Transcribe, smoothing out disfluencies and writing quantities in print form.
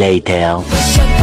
later.